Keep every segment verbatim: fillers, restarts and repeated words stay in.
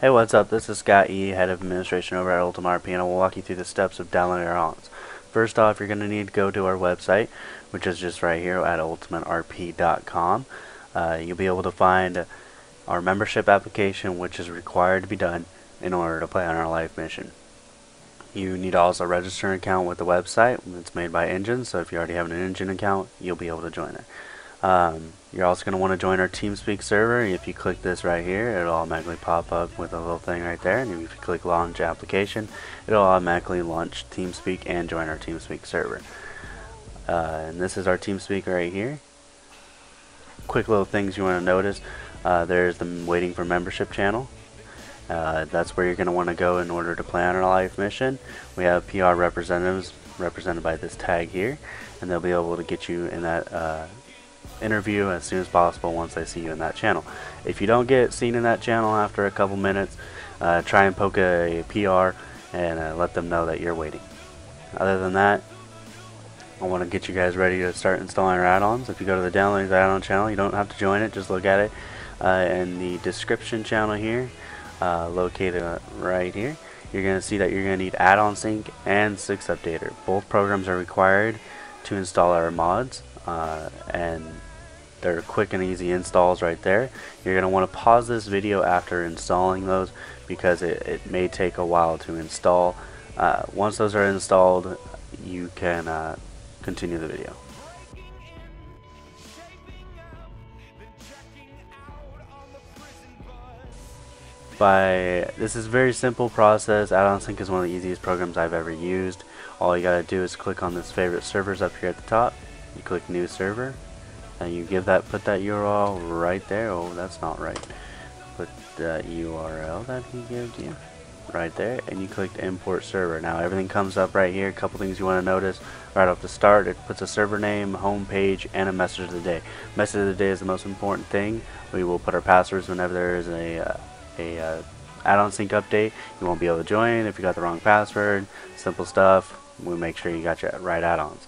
Hey, what's up? This is Scott E, Head of Administration over at Ultimate R P, and I will walk you through the steps of downloading our add-ons. First off, you're going to need to go to our website, which is just right here at ultimate R P dot com. Uh, you'll be able to find our membership application, which is required to be done in order to play on our life mission. You need to also register an account with the website. It's made by Engine, so if you already have an Engine account, you'll be able to join it. Um, you're also going to want to join our TeamSpeak server. If you click this right here, it'll automatically pop up with a little thing right there, and if you click launch application, it'll automatically launch TeamSpeak and join our TeamSpeak server. Uh, and this is our TeamSpeak right here. Quick little things you want to notice, uh, there's the waiting for membership channel. Uh, that's where you're going to want to go in order to plan our life mission. We have P R representatives represented by this tag here, and they'll be able to get you in that uh, interview as soon as possible once they see you in that channel. If you don't get seen in that channel after a couple minutes, uh, try and poke a P R and uh, let them know that you're waiting. Other than that, I want to get you guys ready to start installing our add-ons. If you go to the downloading add-on channel, you don't have to join it, just look at it uh, in the description channel here, uh, located right here. You're going to see that you're going to need AddonSync and Six Updater. Both programs are required to install our mods, uh, and they're quick and easy installs right there. You're going to want to pause this video after installing those because it, it may take a while to install. Uh, once those are installed, you can uh, continue the video. By, this is a very simple process. AddonSync is one of the easiest programs I've ever used. All you gotta do is click on this favorite servers up here at the top. You click new server, and you give that, put that U R L right there. Oh, that's not right. Put that U R L that he gave you right there, and you click import server. Now everything comes up right here. A couple things you want to notice right off the start: it puts a server name, home page, and a message of the day. Message of the day is the most important thing. We will put our passwords whenever there is a uh, a uh, AddonSync update. You won't be able to join if you got the wrong password. Simple stuff. We make sure you got your right add-ons.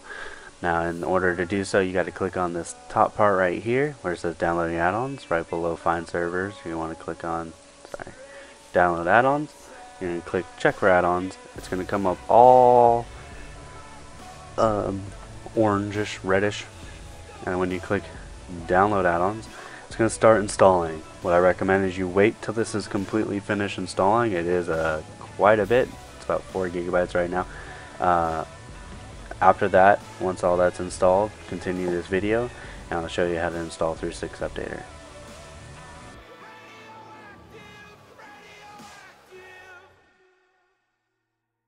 Now, in order to do so, you got to click on this top part right here where it says downloading add-ons. Right below find servers, you want to click on sorry, download add-ons. You're going to click check for add-ons. It's going to come up all um, orangish, reddish, and when you click download add-ons, it's going to start installing. What I recommend is you wait till this is completely finished installing. It is uh, quite a bit. It's about four gigabytes right now. Uh, after that, once all that's installed, continue this video, and I'll show you how to install through Six Updater.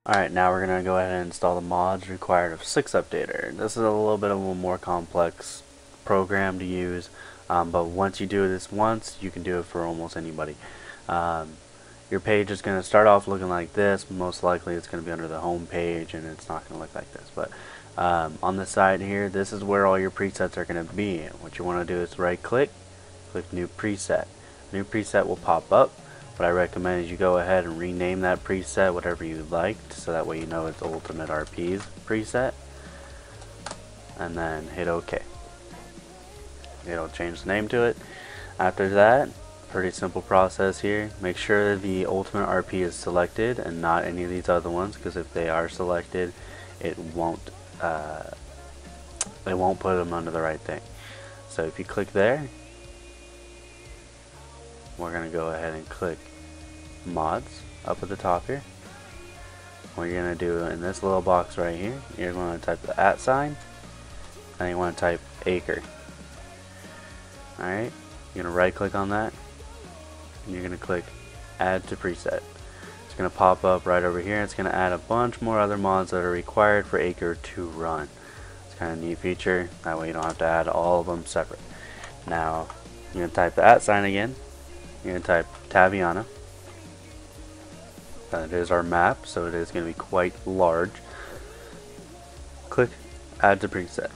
Alright, now we're going to go ahead and install the mods required of Six Updater. This is a little bit of a more complex program to use, um, but once you do this once, you can do it for almost anybody. Um, your page is going to start off looking like this. Most likely it's going to be under the home page, and it's not going to look like this, but um, on the side here, this is where all your presets are going to be. What you want to do is right click, click new preset. A new preset will pop up. What I recommend is you go ahead and rename that preset whatever you liked, so that way you know it's Ultimate R P's preset, and then hit OK. It'll change the name to it. After that, pretty simple process here. Make sure the Ultimate R P is selected and not any of these other ones, because if they are selected, it won't uh, they won't put them under the right thing. So if you click there, we're gonna go ahead and click mods up at the top here. What you're gonna do in this little box right here, you're gonna type the at sign, and you want to type Acre. Alright, you're going to right click on that, and you're going to click add to preset. It's going to pop up right over here. It's going to add a bunch more other mods that are required for Acre to run. It's kind of a neat feature, that way you don't have to add all of them separate. Now, you're going to type the at sign again, you're going to type Taviana. That is our map, so it is going to be quite large. Click add to preset.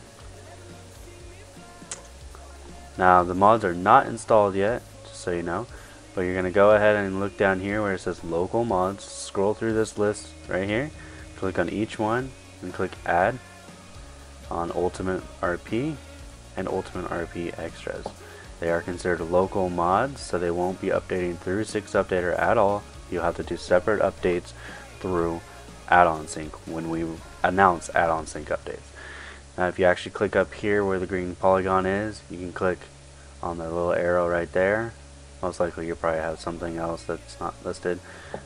Now the mods are not installed yet, just so you know, but you're going to go ahead and look down here where it says local mods, scroll through this list right here, click on each one, and click add on Ultimate R P and Ultimate R P Extras. They are considered local mods, so they won't be updating through Six Updater at all. You'll have to do separate updates through AddonSync when we announce AddonSync updates. Now if you actually click up here where the green polygon is, you can click on the little arrow right there. Most likely you probably have something else that's not listed.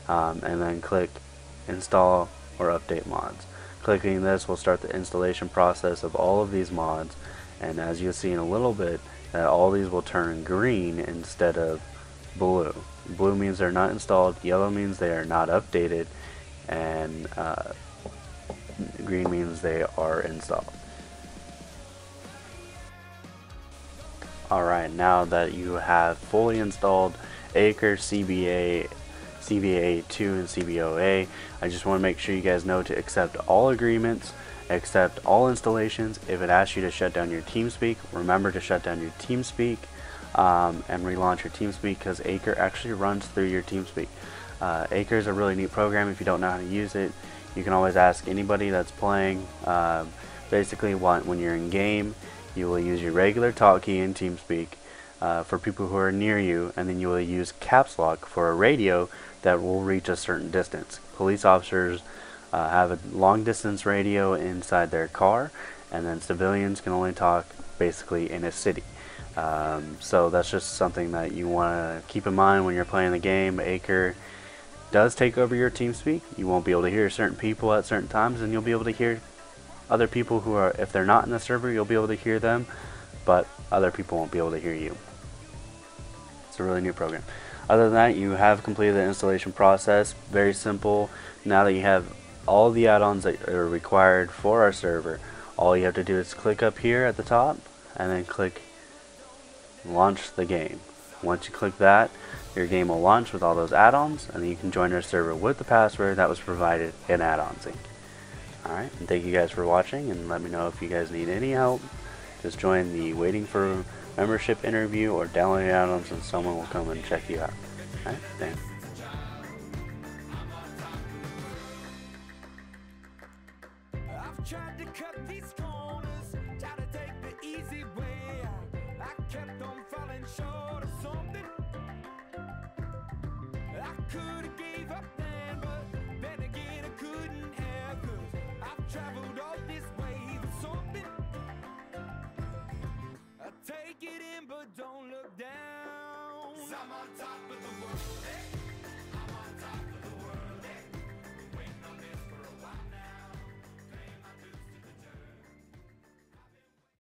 Um, and then click install or update mods. Clicking this will start the installation process of all of these mods, and as you'll see in a little bit, that all these will turn green instead of blue. Blue means they're not installed, yellow means they are not updated, and uh, green means they are installed. Alright, now that you have fully installed Acre, C B A, C B A two, and C B O A, I just want to make sure you guys know to accept all agreements, accept all installations. If it asks you to shut down your TeamSpeak, remember to shut down your TeamSpeak um, and relaunch your TeamSpeak, because Acre actually runs through your TeamSpeak. Uh, Acre is a really neat program. If you don't know how to use it, you can always ask anybody that's playing. Uh, basically, when you're in game, you will use your regular talk key in TeamSpeak uh, for people who are near you, and then you will use caps lock for a radio that will reach a certain distance. Police officers uh, have a long distance radio inside their car, and then civilians can only talk basically in a city. Um, so that's just something that you want to keep in mind when you're playing the game. Acre does take over your TeamSpeak. You won't be able to hear certain people at certain times, and you'll be able to hear other people who are, if they're not in the server, you'll be able to hear them, but other people won't be able to hear you. It's a really new program. Other than that, you have completed the installation process. Very simple. Now that you have all the add-ons that are required for our server, all you have to do is click up here at the top and then click launch the game. Once you click that, your game will launch with all those add-ons, and then you can join our server with the password that was provided in AddonSync. Alright, and thank you guys for watching, and let me know if you guys need any help. Just join the waiting for membership interview or download add-ons, and someone will come and check you out. Alright, thanks. Get in, but don't look down. 'Cause I'm on top of the world. Hey.